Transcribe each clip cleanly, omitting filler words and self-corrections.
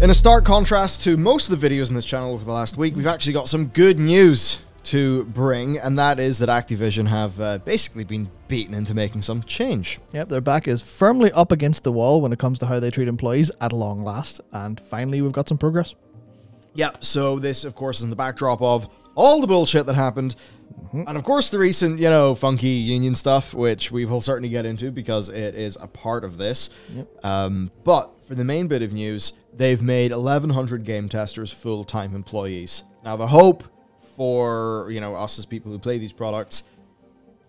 In a stark contrast to most of the videos in this channel over the last week, we've actually got some good news to bring, and that is that Activision have basically been beaten into making some change. Yep, their back is firmly up against the wall when it comes to how they treat employees at long last, and finally we've got some progress. Yep, so this of course is in the backdrop of all the bullshit that happened, and of course the recent, you know, funky union stuff, which we will certainly get into because it is a part of this. Yep. But for the main bit of news, they've made 1,100 game testers full-time employees. Now the hope for, you know, us as people who play these products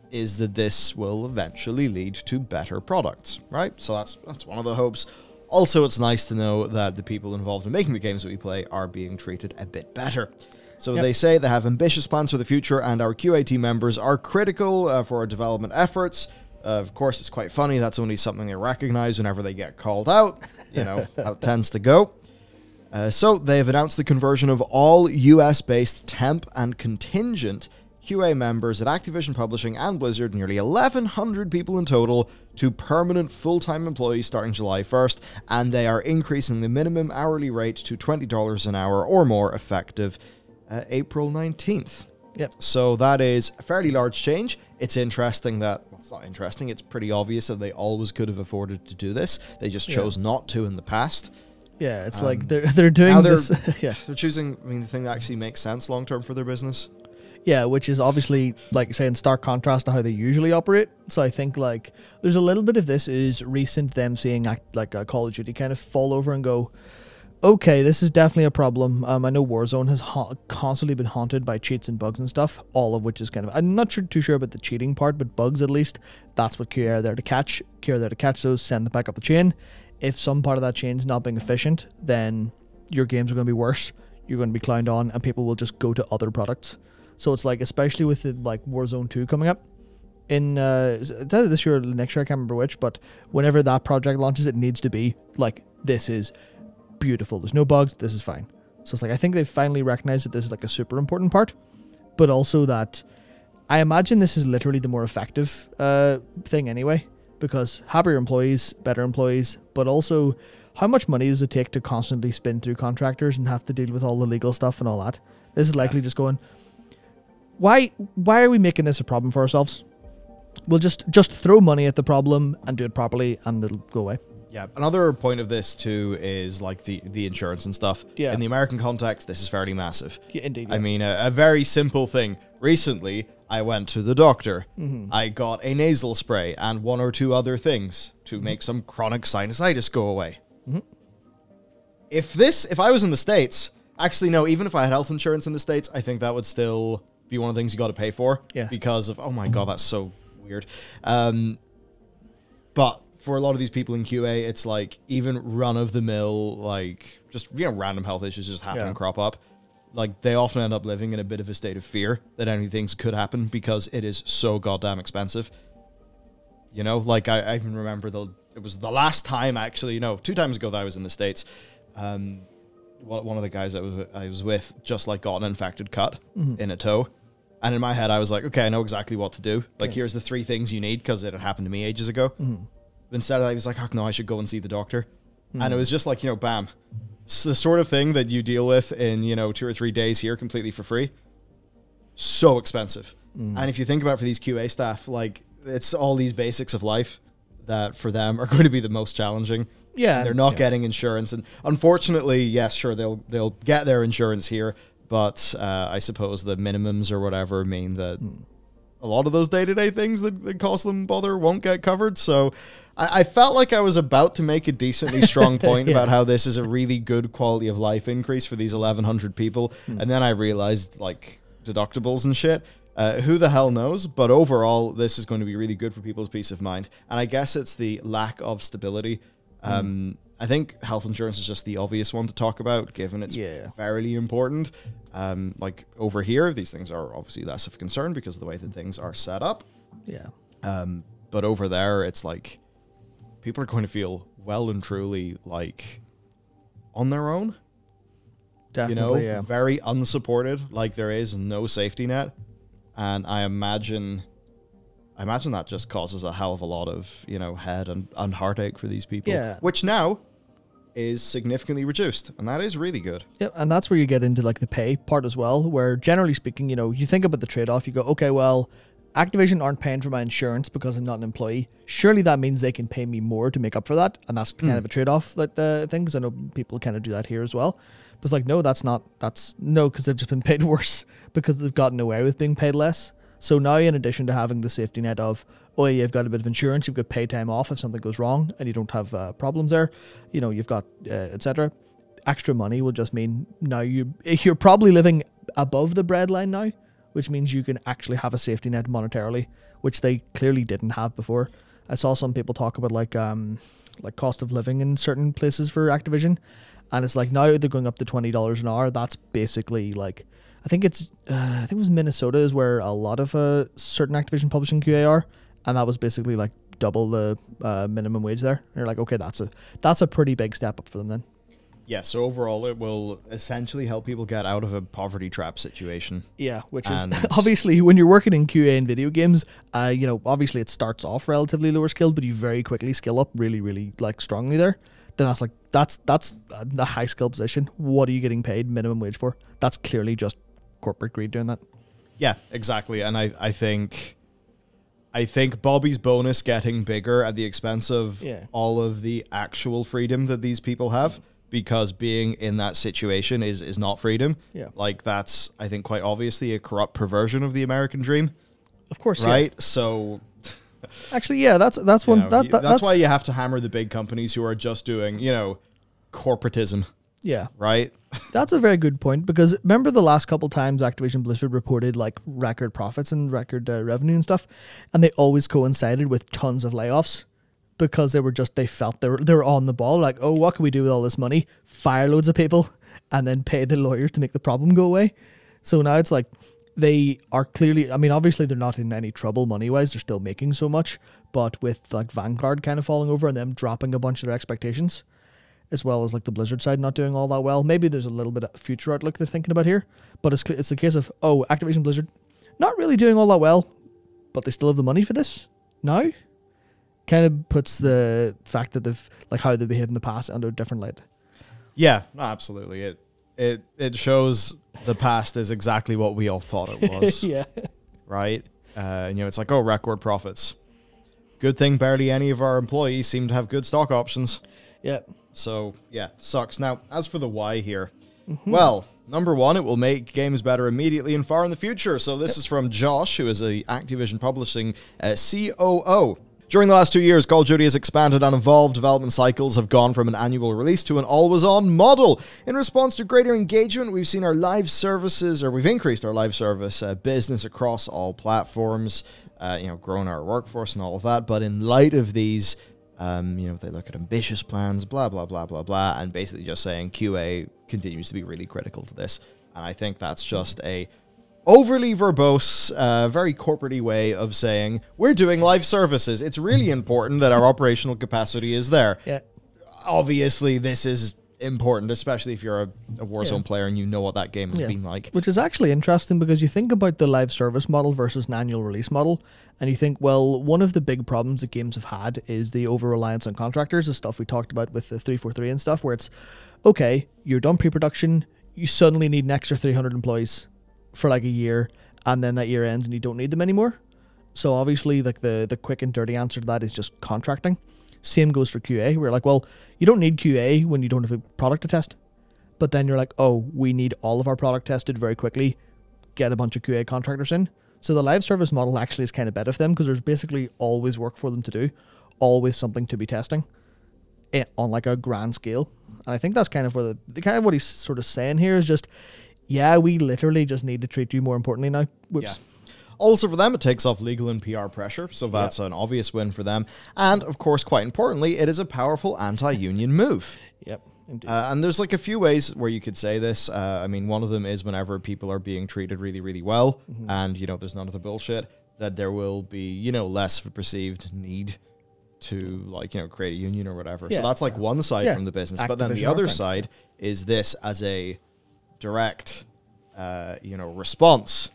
is that this will eventually lead to better products, right? So that's one of the hopes. Also, it's nice to know that the people involved in making the games that we play are being treated a bit better. So Yep. They say they have ambitious plans for the future, and our QA team members are critical for our development efforts. Of course, it's quite funny. That's only something they recognize whenever they get called out. You know, how it tends to go. So they have announced the conversion of all US-based temp and contingent QA members at Activision Publishing and Blizzard, nearly 1,100 people in total, to permanent full-time employees starting July 1st, and they are increasing the minimum hourly rate to $20 an hour or more, effective April 19th. Yep. So that is a fairly large change. It's interesting that, well, it's not interesting, it's pretty obvious that they always could have afforded to do this. They just chose not to in the past. Yeah, it's like they're doing this. Yeah, they're choosing. I mean, the thing that actually makes sense long term for their business. Yeah, which is obviously, like you say, in stark contrast to how they usually operate. So I think like there's a little bit of this is recent them seeing like a Call of Duty kind of fall over and go, okay, this is definitely a problem. I know Warzone has constantly been haunted by cheats and bugs and stuff, all of which is kind of, I'm not too sure about the cheating part, but bugs at least, that's what QA are there to catch. QA are there to catch those, send them back up the chain. If some part of that chain's not being efficient, then your games are going to be worse. You're going to be clowned on, and people will just go to other products. So it's like, especially with the, like Warzone 2 coming up in this year or next year, I can't remember which, but whenever that project launches, it needs to be like, this is beautiful. There's no bugs. This is fine. So it's like, I think they've finally recognized that this is like a super important part, but also that I imagine this is literally the more effective thing anyway. Because happier employees, better employees, but also how much money does it take to constantly spin through contractors and have to deal with all the legal stuff and all that? This is likely just going, why are we making this a problem for ourselves? We'll just throw money at the problem and do it properly and it'll go away. Yeah, another point of this too is like the insurance and stuff. Yeah. In the American context, this is fairly massive. Yeah, indeed. Yeah. I mean, a very simple thing. Recently, I went to the doctor. Mm-hmm. I got a nasal spray and one or two other things to make some chronic sinusitis go away. Mm-hmm. If I was in the States, actually, no, even if I had health insurance in the States, I think that would still be one of the things you got to pay for. Yeah. Because of, oh my God, that's so weird. But for a lot of these people in QA, it's like even run-of-the-mill, like just, you know, random health issues just happen and crop up. Like, they often end up living in a bit of a state of fear that anything could happen because it is so goddamn expensive. You know, like, I even remember it was the last time, actually, no, 2 times ago that I was in the States. One of the guys I was with just, like, got an infected cut in a toe. And in my head, I was like, okay, I know exactly what to do. Like, here's the 3 things you need because it had happened to me ages ago. Instead, I was like, oh, no, I should go and see the doctor. And it was just like, you know, bam. It's the sort of thing that you deal with in, you know, 2 or 3 days here completely for free. So expensive. And if you think about it, for these QA staff, like, it's all these basics of life that for them are going to be the most challenging. Yeah. And they're not getting insurance. And unfortunately, yes, sure, they'll get their insurance here. But I suppose the minimums or whatever mean that a lot of those day-to-day things that cost them bother won't get covered. So I felt like I was about to make a decently strong point about how this is a really good quality of life increase for these 1,100 people. And then I realized, like, deductibles and shit. Who the hell knows? But overall, this is going to be really good for people's peace of mind. And I guess it's the lack of stability. I think health insurance is just the obvious one to talk about, given it's fairly important. Like over here, these things are obviously less of a concern because of the way that things are set up. Yeah. But over there, it's like people are going to feel well and truly like on their own. Definitely, you know, very unsupported. Like there is no safety net, and I imagine that just causes a hell of a lot of, you know, head and heartache for these people. Yeah. Which now is significantly reduced, and that is really good. Yeah, and that's where you get into like the pay part as well, where generally speaking, you know, you think about the trade-off, you go, okay, well, Activision aren't paying for my insurance because I'm not an employee. Surely that means they can pay me more to make up for that, and that's kind of a trade-off that thing, because I know people kind of do that here as well. But it's like, no, that's not, that's no, because they've just been paid worse because they've gotten away with being paid less. So now, in addition to having the safety net of, oh, yeah, you've got a bit of insurance, you've got pay time off if something goes wrong and you don't have problems there, you know, you've got etc. Extra money will just mean now you're probably living above the breadline now, which means you can actually have a safety net monetarily, which they clearly didn't have before. I saw some people talk about like cost of living in certain places for Activision, and it's like now they're going up to $20 an hour. That's basically like, I think it's I think it was Minnesota is where a lot of certain Activision publishing QA are, and that was basically like double the minimum wage there. And you're like, okay, that's a pretty big step up for them then. Yeah, so overall, it will essentially help people get out of a poverty trap situation. Yeah, which is obviously when you're working in QA in video games, you know, obviously it starts off relatively lower skilled, but you very quickly scale up really, really like strongly there. Then that's like that's a high skilled position. What are you getting paid minimum wage for? That's clearly just corporate greed doing that. Yeah, exactly, and I think Bobby's bonus getting bigger at the expense of all of the actual freedom that these people have. Because being in that situation is not freedom. Yeah. Like, that's, I think, quite obviously a corrupt perversion of the American dream. Of course, right? Yeah. So... Actually, yeah, that's one... That's why you have to hammer the big companies who are just doing, you know, corporatism. Yeah. Right? That's a very good point, because remember the last couple times Activision Blizzard reported, like, record profits and record revenue and stuff, and they always coincided with tons of layoffs. Because they were just, they felt they were on the ball, like, oh, what can we do with all this money? Fire loads of people and then pay the lawyers to make the problem go away. So now it's like they are clearly, I mean, obviously they're not in any trouble money-wise. They're still making so much, but with like Vanguard kind of falling over and them dropping a bunch of their expectations, as well as like the Blizzard side not doing all that well. Maybe there's a little bit of future outlook they're thinking about here, but it's the case of, oh, Activision Blizzard, not really doing all that well, but they still have the money for this now. Kind of puts the fact that they've, like, how they behaved in the past under a different light. Yeah, absolutely. It shows the past is exactly what we all thought it was. Yeah. Right? You know, it's like, oh, record profits. Good thing barely any of our employees seem to have good stock options. Yeah. So, yeah, sucks. Now, as for the why here, well, number one, it will make games better immediately and far in the future. So this is from Josh, who is a Activision Publishing COO. During the last 2 years, Call of Duty has expanded and evolved. Development cycles have gone from an annual release to an always-on model. In response to greater engagement, we've seen our live services, or we've increased our live service business across all platforms, you know, grown our workforce and all of that. But in light of these, you know, they look at ambitious plans, blah, blah, blah, blah, blah, and basically just saying QA continues to be really critical to this. And I think that's just a... overly verbose, very corporate-y way of saying, we're doing live services. It's really important that our operational capacity is there. Yeah. Obviously, this is important, especially if you're a Warzone player and you know what that game has been like. Which is actually interesting, because you think about the live service model versus an annual release model, and you think, well, one of the big problems that games have had is the over-reliance on contractors, the stuff we talked about with the 343 and stuff, where it's, okay, you're done pre-production, you suddenly need an extra 300 employees for like a year, and then that year ends and you don't need them anymore. So obviously, like, the quick and dirty answer to that is just contracting. Same goes for QA. We're like, well, you don't need QA when you don't have a product to test, but then you're like, oh, we need all of our product tested very quickly, get a bunch of QA contractors in. So the live service model actually is kind of better for them, because there's basically always work for them to do, always something to be testing on like a grand scale. And I think that's kind of where the kind of what he's sort of saying here is just, yeah, we literally just need to treat you more importantly now. Whoops. Yeah. Also for them, it takes off legal and PR pressure, so that's an obvious win for them. And, of course, quite importantly, it is a powerful anti-union move. Yep, indeed. And there's, like, a few ways where you could say this. I mean, one of them is whenever people are being treated really, really well, and, you know, there's none of the bullshit, that there will be, you know, less of a perceived need to, like, you know, create a union or whatever. Yeah. So that's, like, one side from the business. But then the other side is this as a... direct, you know, response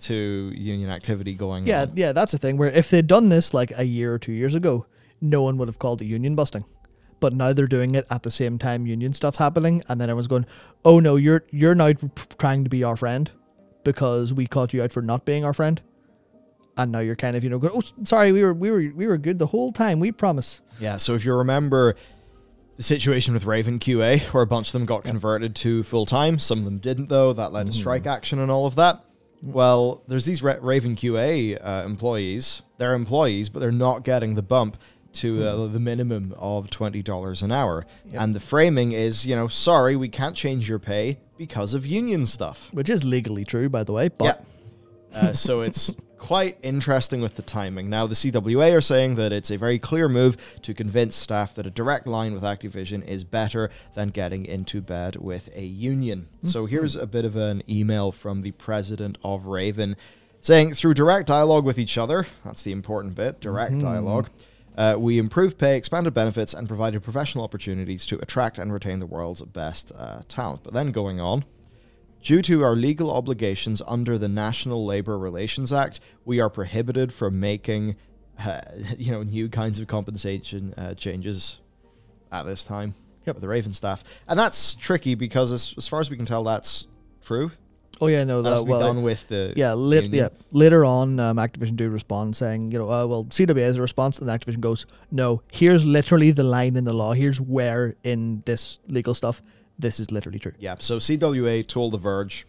to union activity going on. Yeah, that's the thing, where if they'd done this like a year or 2 years ago, no one would have called it union busting. but now they're doing it at the same time union stuff's happening, and then everyone's going, oh no, you're now trying to be our friend because we caught you out for not being our friend. And now you're kind of, you know, going, oh, sorry, we were good the whole time, we promise. Yeah, so if you remember the situation with Raven QA, where a bunch of them got converted to full-time, some of them didn't though, that led to strike action and all of that. Well, there's these Raven QA employees, they're employees, but they're not getting the bump to the minimum of $20 an hour. Yep. And the framing is, you know, sorry, we can't change your pay because of union stuff. Which is legally true, by the way, but... Yeah. So it's... quite interesting with the timing. Now, the CWA are saying that it's a very clear move to convince staff that a direct line with Activision is better than getting into bed with a union. So here's a bit of an email from the president of Raven saying, through direct dialogue with each other, that's the important bit, direct dialogue, we improved pay, expanded benefits, and provided professional opportunities to attract and retain the world's best talent. But then going on, due to our legal obligations under the National Labor Relations Act, we are prohibited from making, you know, new kinds of compensation changes at this time with the Raven staff. And that's tricky because, as far as we can tell, that's true. Oh yeah, no, that's done with the later on, Activision do respond saying, you know, well, CWA is a response, and Activision goes, no, here's literally the line in the law. Here's where in this legal stuff. This is literally true. Yeah, so CWA told The Verge,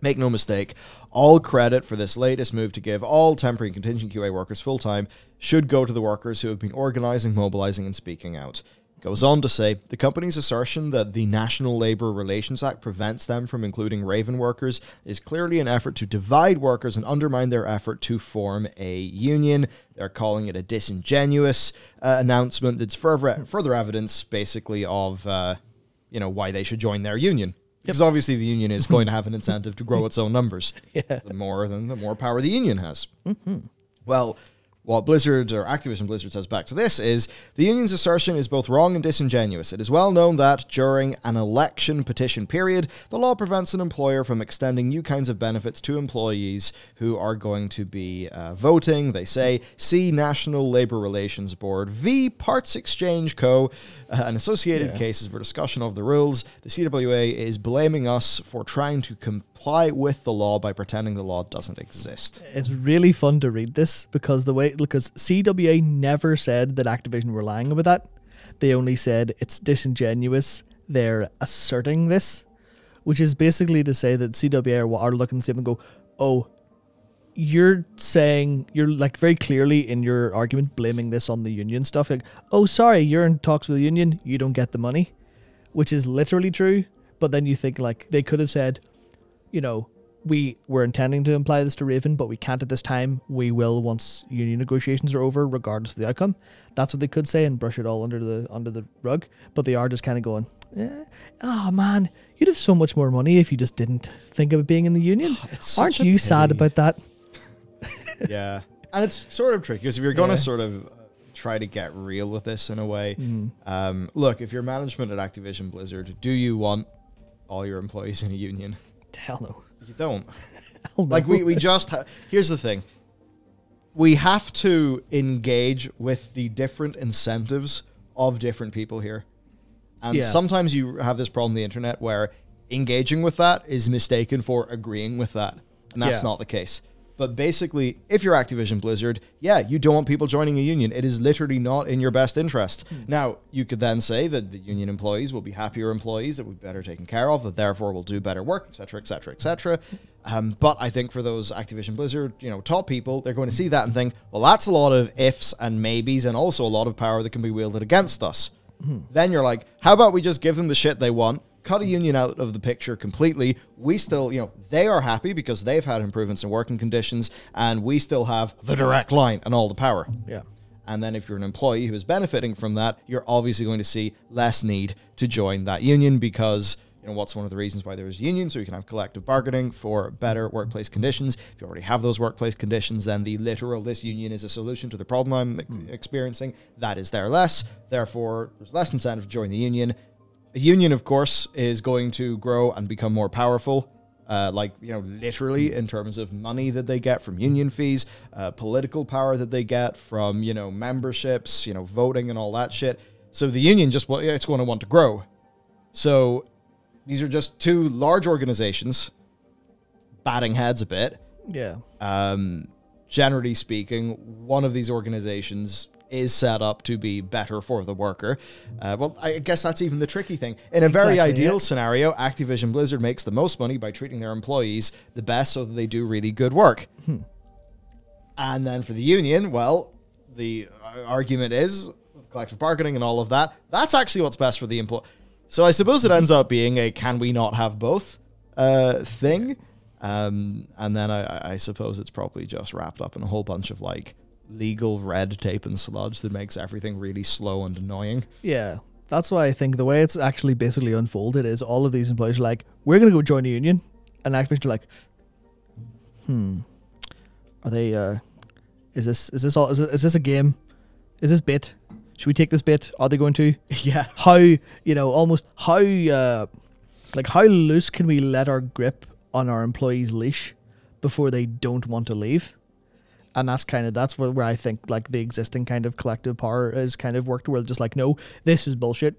make no mistake, all credit for this latest move to give all temporary and contingent QA workers full-time should go to the workers who have been organizing, mobilizing, and speaking out. Goes on to say, the company's assertion that the National Labor Relations Act prevents them from including Raven workers is clearly an effort to divide workers and undermine their effort to form a union. They're calling it a disingenuous announcement that's further evidence, basically, of... you know, why they should join their union. Because obviously the union is going to have an incentive to grow its own numbers. Yeah. The more power the union has. Well, what Blizzard or Activision Blizzard says back to this is, the union's assertion is both wrong and disingenuous. It is well known that during an election petition period, the law prevents an employer from extending new kinds of benefits to employees who are going to be voting. They say, see National Labor Relations Board v. Parts Exchange Co. And associated cases for discussion of the rules. The CWA is blaming us for trying to comply with the law by pretending the law doesn't exist. It's really fun to read this because the way, because CWA never said that Activision were lying about that. They only said it's disingenuous. They're asserting this, which is basically to say that CWA are looking at them and go, oh, you're saying, you're like very clearly in your argument blaming this on the union stuff. Like, oh, sorry, you're in talks with the union. You don't get the money, which is literally true. But then you think like they could have said, you know, we were intending to imply this to Raven, but we can't at this time. We will once union negotiations are over, regardless of the outcome. That's what they could say and brush it all under the rug. But they are just kind of going, eh, oh man, you'd have so much more money if you just didn't think about being in the union. Aren't you sad about that? Yeah. And it's sort of tricky because if you're going to sort of try to get real with this in a way, look, if you're management at Activision Blizzard, do you want all your employees in a union? Hell no. You don't. Like, we just... Here's the thing. We have to engage with the different incentives of different people here. And sometimes you have this problem on the internet where engaging with that is mistaken for agreeing with that. And that's not the case. But basically, if you're Activision Blizzard, yeah, you don't want people joining a union. It is literally not in your best interest. Now, you could then say that the union employees will be happier employees, that will be better taken care of, that therefore will do better work, et cetera, et cetera, et cetera. But I think for those Activision Blizzard, you know, top people, they're going to see that and think, well, that's a lot of ifs and maybes and also a lot of power that can be wielded against us. Then you're like, how about we just give them the shit they want? Cut a union out of the picture completely. We still, you know, they are happy because they've had improvements in working conditions and we still have the direct line and all the power. Yeah. And then if you're an employee who is benefiting from that, you're obviously going to see less need to join that union because, you know, what's one of the reasons why there is a union? So you can have collective bargaining for better workplace conditions. If you already have those workplace conditions, then the literal, this union is a solution to the problem I'm experiencing. That is there less. Therefore, there's less incentive to join the union. A union, of course, is going to grow and become more powerful, like, you know, literally in terms of money that they get from union fees, political power that they get from, you know, memberships, you know, voting and all that shit. So the union just, well, it's going to want to grow. So these are just two large organizations batting heads a bit. Yeah. Generally speaking, one of these organizations is set up to be better for the worker. Well, I guess that's even the tricky thing. In a very ideal scenario, Activision Blizzard makes the most money by treating their employees the best so that they do really good work. And then for the union, well, the argument is collective bargaining and all of that. That's actually what's best for the employee. So I suppose it ends up being a can we not have both thing. And then I suppose it's probably just wrapped up in a whole bunch of like legal red tape and sludge that makes everything really slow and annoying. Yeah, that's why I think the way it's actually basically unfolded is all of these employees are like, we're going to go join a union. And Activision are like, are they, is this a game? Is this bit? Should we take this bit? Are they going to? Yeah. How, you know, almost how, like how loose can we let our grip on our employees' leash before they don't want to leave? And that's kind of, that's where I think like the existing kind of collective power is kind of worked, where they're just like, no, this is bullshit.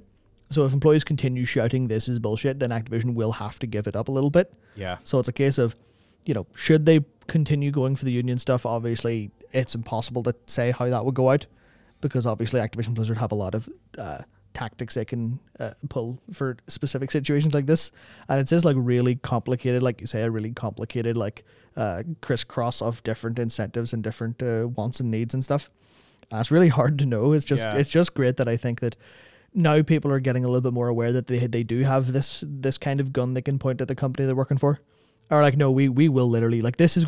So if employees continue shouting, this is bullshit, then Activision will have to give it up a little bit. Yeah. So it's a case of, you know, should they continue going for the union stuff? Obviously it's impossible to say how that would go out, because obviously Activision Blizzard have a lot of tactics they can pull for specific situations like this, and it's just like really complicated, like you say, a really complicated like crisscross of different incentives and different wants and needs and stuff. It's really hard to know. It's just it's just great that I think that now people are getting a little bit more aware that they do have this kind of gun they can point at the company they're working for, or like, no, we will literally, like, this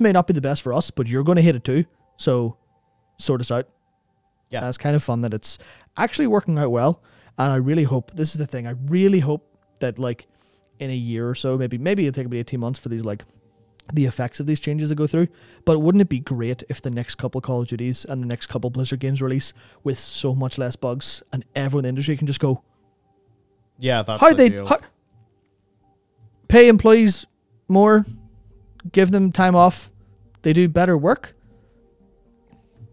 may not be the best for us, but you're going to hit it too, so sort us out. Yeah, that's kind of fun that it's actually working out well. And I really hope, this is the thing, I really hope that like in a year or so, maybe it'll take about 18 months for these, like the effects of these changes to go through. But wouldn't it be great if the next couple Call of Duties and the next couple Blizzard games release with so much less bugs, and everyone in the industry can just go, yeah, that's how they pay employees more, give them time off, they do better work.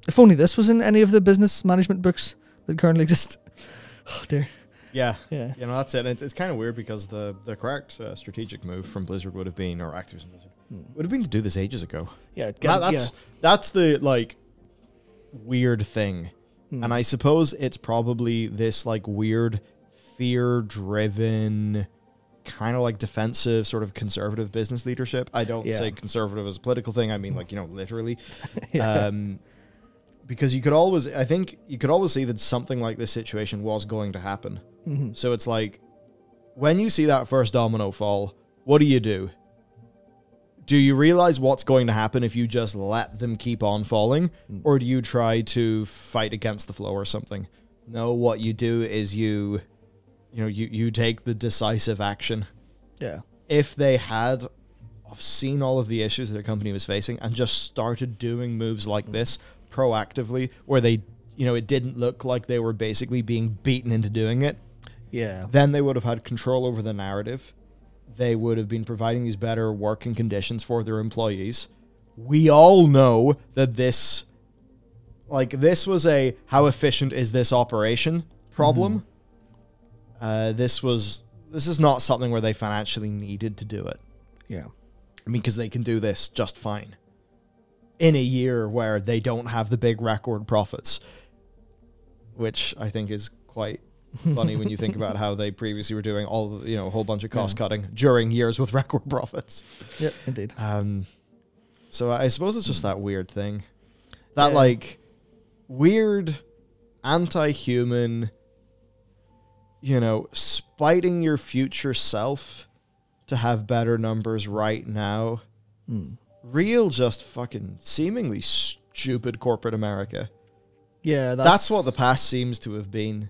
If only this was in any of the business management books that currently exist. Oh dear. Yeah, yeah. You know, that's it. And it's kind of weird, because the correct strategic move from Blizzard would have been, or Activision Blizzard, would have been to do this ages ago. Yeah, that's the like weird thing, and I suppose it's probably this like weird fear-driven, kind of like defensive, sort of conservative business leadership. I don't say conservative as a political thing. I mean, like, you know, literally. Because you could always, I think you could always see that something like this situation was going to happen. So it's like, when you see that first domino fall, what do? Do you realize what's going to happen if you just let them keep on falling? Or do you try to fight against the flow or something? No, what you do is you take the decisive action. Yeah. If they had seen all of the issues that their company was facing and just started doing moves like this proactively, where they, you know, it didn't look like they were basically being beaten into doing it, then they would have had control over the narrative. They would have been providing these better working conditions for their employees. We all know that this, like, this was a how efficient is this operation problem. This is not something where they financially needed to do it. Yeah. I mean, because they can do this just fine in a year where they don't have the big record profits, which I think is quite funny when you think about how they previously were doing all, you know, a whole bunch of cost cutting during years with record profits. Yeah, indeed. So I suppose it's just that weird thing, that like weird anti-human, you know, spiting your future self to have better numbers right now. Real, just fucking seemingly stupid corporate America. Yeah, that's what the past seems to have been.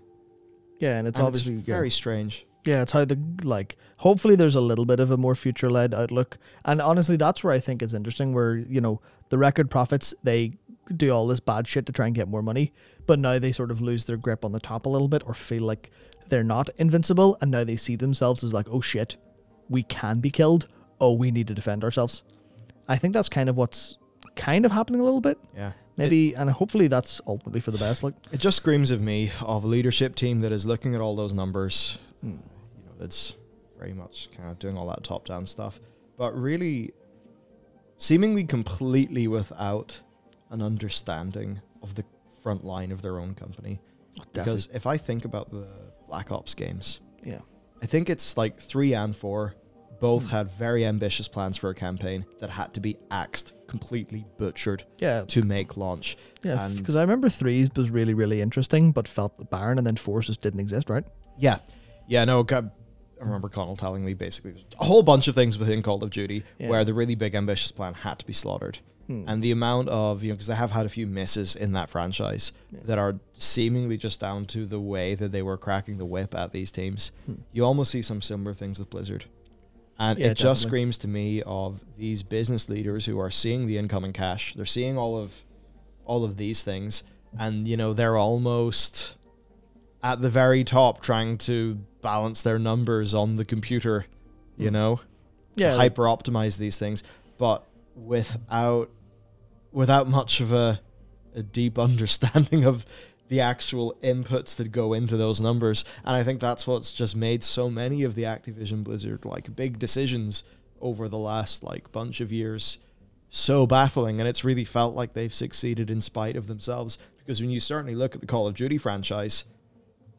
Yeah, and it's obviously very strange. Yeah, it's how the, like, hopefully there's a little bit of a more future-led outlook. And honestly, that's where I think it's interesting, where, you know, the record profits, they do all this bad shit to try and get more money, but now they sort of lose their grip on the top a little bit, or feel like they're not invincible, and now they see themselves as like, oh shit, we can be killed. Oh, we need to defend ourselves. I think that's kind of what's kind of happening a little bit. Yeah. Maybe, and hopefully that's ultimately for the best. Like, it just screams of me of a leadership team that is looking at all those numbers. You know, that's very much kind of doing all that top-down stuff, but really seemingly completely without an understanding of the front line of their own company. Oh, because if I think about the Black Ops games, yeah, I think it's like 3 and 4. Both had very ambitious plans for a campaign that had to be axed, completely butchered, yeah, to make launch. Yeah, because I remember 3's was really, really interesting, but felt barren, and then 4's just didn't exist, right? Yeah. Yeah, no, God, I remember Connell telling me basically a whole bunch of things within Call of Duty where the really big ambitious plan had to be slaughtered. And the amount of, you know, because they have had a few misses in that franchise that are seemingly just down to the way that they were cracking the whip at these teams. You almost see some similar things with Blizzard. And yeah, it just screams to me of these business leaders who are seeing the incoming cash. They're seeing all of these things, and you know they're almost at the very top trying to balance their numbers on the computer, you know, to hyper optimize these things, but without much of a deep understanding of the actual inputs that go into those numbers. And I think that's what's just made so many of the Activision Blizzard like big decisions over the last like bunch of years so baffling, and it's really felt like they've succeeded in spite of themselves. Because when you certainly look at the Call of Duty franchise,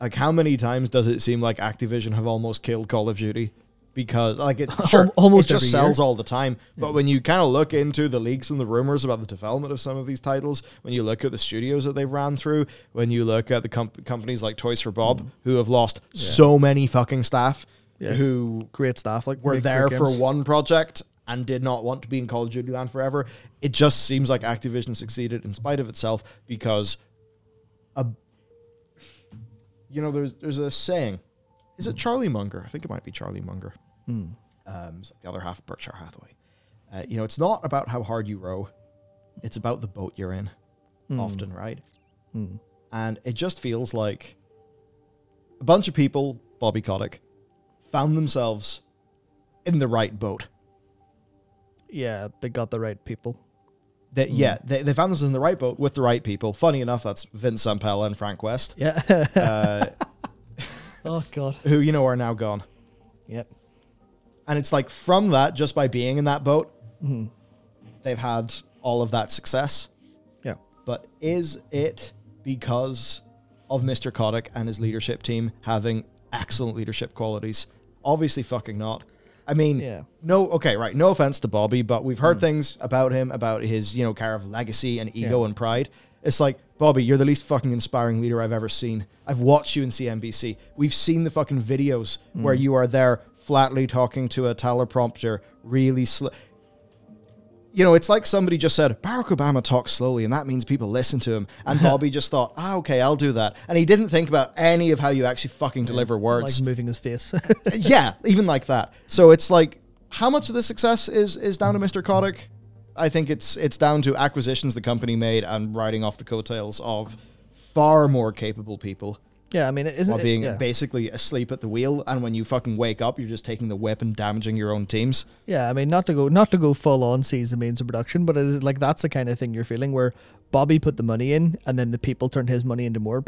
like how many times does it seem like Activision have almost killed Call of Duty? Because like it almost it just sells all the time. But when you kind of look into the leaks and the rumors about the development of some of these titles, when you look at the studios that they've ran through, when you look at the companies like Toys for Bob, who have lost so many fucking staff, who great staff like were there for one project and did not want to be in Call of Duty Land forever. It just seems like Activision succeeded in spite of itself because, you know, there's a saying. Is it Charlie Munger? I think it might be Charlie Munger. It's like the other half of Berkshire Hathaway. You know, it's not about how hard you row. It's about the boat you're in, often, right? And it just feels like a bunch of people, Bobby Kotick, found themselves in the right boat. Yeah, they got the right people. Yeah, they found themselves in the right boat with the right people. Funny enough, that's Vince Sampel and Frank West. Yeah. Oh, God. Who, you know, are now gone. Yep. And it's like from that, just by being in that boat, they've had all of that success. Yeah. But is it because of Mr. Kotick and his leadership team having excellent leadership qualities? Obviously fucking not. I mean, no, okay, right. No offense to Bobby, but we've heard things about him, about his, you know, care of legacy and ego and pride. It's like, Bobby, you're the least fucking inspiring leader I've ever seen. I've watched you in CNBC. We've seen the fucking videos where you are there flatly talking to a teleprompter really slow. You know, it's like somebody just said, Barack Obama talks slowly, and that means people listen to him. And Bobby just thought, ah, okay, I'll do that. And he didn't think about any of how you actually fucking deliver words. Like moving his face. Yeah, even like that. So it's like, how much of the success is down to Mr. Kotick? I think it's down to acquisitions the company made and riding off the coattails of far more capable people. Yeah, I mean, while being basically asleep at the wheel, and when you fucking wake up, you're just taking the whip and damaging your own teams. Yeah, I mean, not to go full on season means of production, but it is like that's the kind of thing you're feeling where Bobby put the money in, and then the people turned his money into more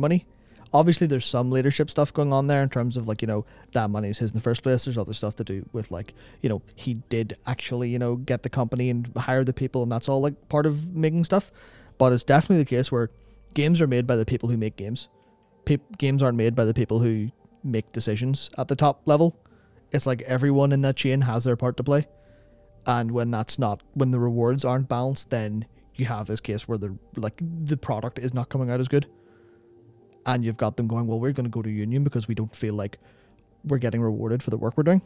money. Obviously, there's some leadership stuff going on there in terms of, like, you know, that money is his in the first place. There's other stuff to do with, like, you know, he did actually, you know, get the company and hire the people, and that's all, like, part of making stuff. But it's definitely the case where games are made by the people who make games. Games aren't made by the people who make decisions at the top level. It's like everyone in that chain has their part to play. And when that's not, when the rewards aren't balanced, then you have this case where the product is not coming out as good. And you've got them going, well, we're going to go to union because we don't feel like we're getting rewarded for the work we're doing.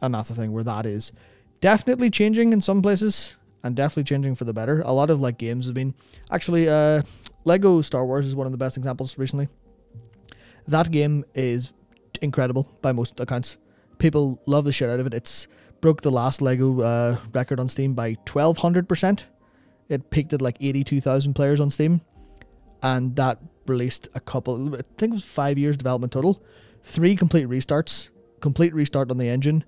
And that's the thing where that is definitely changing in some places and definitely changing for the better. A lot of like games have been actually LEGO Star Wars is one of the best examples recently. That game is incredible by most accounts. People love the shit out of it. It's broke the last LEGO record on Steam by 1,200%. It peaked at like 82,000 players on Steam. And that released a couple, I think it was 5 years development total, 3 complete restarts, complete restart on the engine,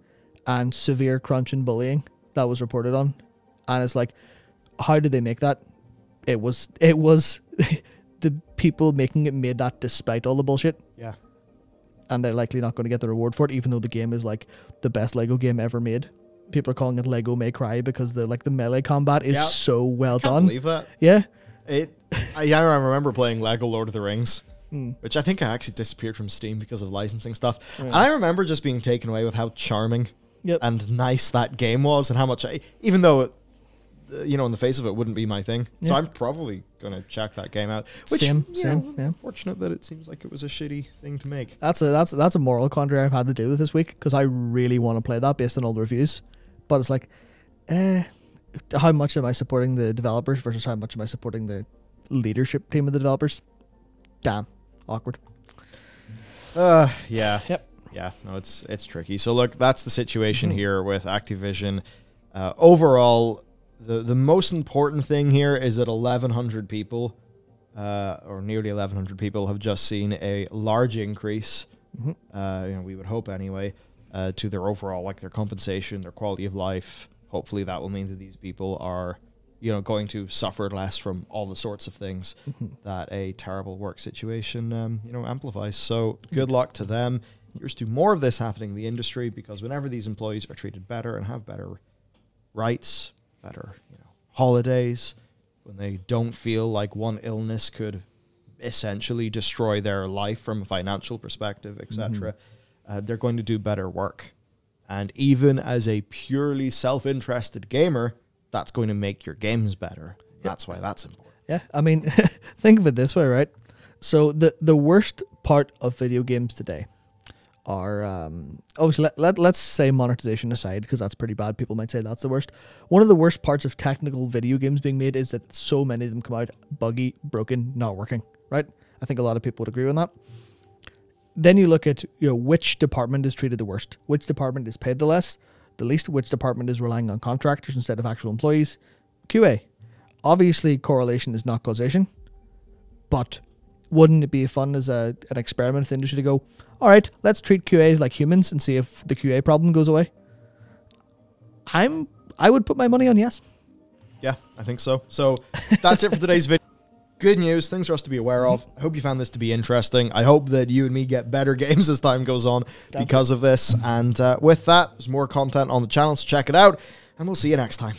and severe crunch and bullying that was reported on. And it's like, how did they make that? It was the people making it made that despite all the bullshit. Yeah. And they're likely not going to get the reward for it, even though the game is like the best LEGO game ever made. People are calling it LEGO May Cry because the like the melee combat is so well done. I can't believe that. Yeah. Yeah, I remember playing LEGO Lord of the Rings, which I think I actually disappeared from Steam because of licensing stuff. And I remember just being taken away with how charming and nice that game was, and how much I, even though it, you know, in the face of it, wouldn't be my thing. Yeah. So I'm probably going to check that game out. Which, same. Yeah. Unfortunate that it seems like it was a shitty thing to make. That's a moral quandary I've had to deal with this week, because I really want to play that based on all the reviews, but it's like, how much am I supporting the developers versus how much am I supporting the leadership team of the developers? Damn, awkward. Yeah. Yep. Yeah. No, it's tricky. So look, that's the situation here with Activision. Overall, the most important thing here is that 1,100 people, or nearly 1,100 people, have just seen a large increase. You know, we would hope anyway, to their overall, like their compensation, their quality of life. Hopefully that will mean that these people are, you know, going to suffer less from all the sorts of things that a terrible work situation, you know, amplifies. So good luck to them. Here's to more of this happening in the industry, because whenever these employees are treated better and have better rights, better, you know, holidays, when they don't feel like one illness could essentially destroy their life from a financial perspective, etc., they're going to do better work. And even as a purely self-interested gamer, that's going to make your games better. That's why that's important. Yeah, I mean, think of it this way, right? So the worst part of video games today are, obviously, let's say monetization aside, because that's pretty bad. People might say that's the worst. One of the worst parts of technical video games being made is that so many of them come out buggy, broken, not working, right? I think a lot of people would agree on that. Then you look at, you know, which department is treated the worst, which department is paid the least, which department is relying on contractors instead of actual employees. QA. Obviously, correlation is not causation, but wouldn't it be fun as an experiment with the industry to go, all right, let's treat QAs like humans and see if the QA problem goes away? I would put my money on yes. Yeah, I think so. So that's it for today's video. Good news, things for us to be aware of. I hope you found this to be interesting. I hope that you and me get better games as time goes on because of this. And with that, there's more content on the channel, so check it out, and we'll see you next time.